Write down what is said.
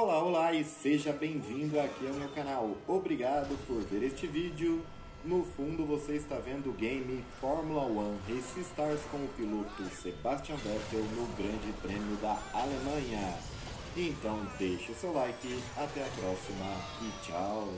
Olá, olá e seja bem-vindo aqui ao meu canal. Obrigado por ver este vídeo. No fundo você está vendo o game Fórmula 1 Race Stars com o piloto Sebastian Vettel no Grande Prêmio da Alemanha. Então deixe seu like, até a próxima e tchau!